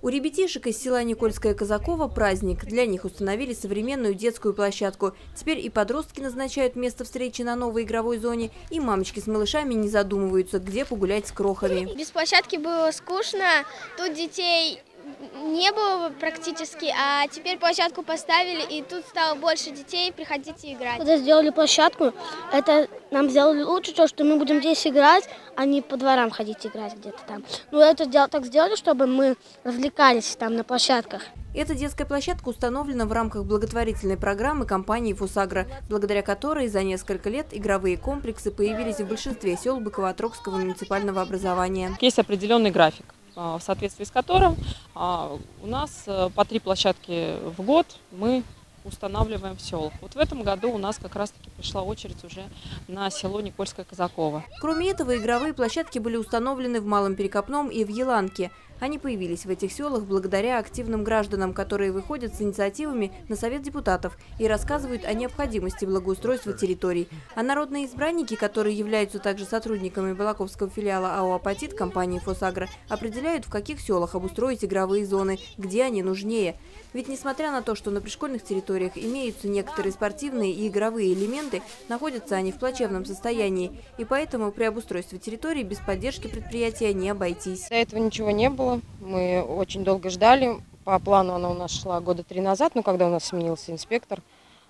У ребятишек из села Никольское Казаково праздник. Для них установили современную детскую площадку. Теперь и подростки назначают место встречи на новой игровой зоне, и мамочки с малышами не задумываются, где погулять с крохами. Без площадки было скучно, тут детей не было практически, а теперь площадку поставили, и тут стало больше детей, приходите играть. Когда сделали площадку, это нам сделали лучше, то, что мы будем здесь играть, а не по дворам ходить играть где-то там. Ну, это так сделали, чтобы мы развлекались там на площадках. Эта детская площадка установлена в рамках благотворительной программы компании ФосАгро, благодаря которой за несколько лет игровые комплексы появились в большинстве сел Быково-Отрогского муниципального образования. Есть определенный график, в соответствии с которым у нас по 3 площадки в год мы устанавливаем в селах. Вот в этом году у нас как раз-таки пришла очередь уже на село Никольское Казаково. Кроме этого, игровые площадки были установлены в Малом Перекопном и в Еланке. Они появились в этих селах благодаря активным гражданам, которые выходят с инициативами на Совет депутатов и рассказывают о необходимости благоустройства территорий. А народные избранники, которые являются также сотрудниками Балаковского филиала АО «Апатит» компании ФосАгро, определяют, в каких селах обустроить игровые зоны, где они нужнее. Ведь несмотря на то, что на пришкольных территориях имеются некоторые спортивные и игровые элементы, находятся они в плачевном состоянии, и поэтому при обустройстве территории без поддержки предприятия не обойтись. До этого ничего не было. Мы очень долго ждали, по плану она у нас шла года 3 назад, но когда у нас сменился инспектор,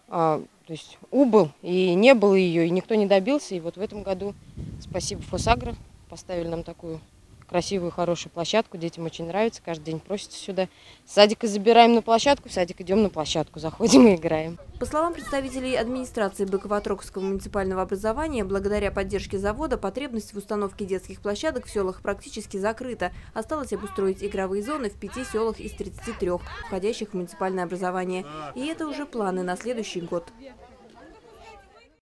то есть убыл, и не было ее, и никто не добился. И вот в этом году, спасибо ФосАгро, поставили нам такую красивую, хорошую площадку, детям очень нравится, каждый день просятся сюда. С садика забираем на площадку, в садик идем на площадку, заходим и играем. По словам представителей администрации Быково-Троковского муниципального образования, благодаря поддержке завода потребность в установке детских площадок в селах практически закрыта. Осталось обустроить игровые зоны в 5 селах из 33, входящих в муниципальное образование. И это уже планы на следующий год.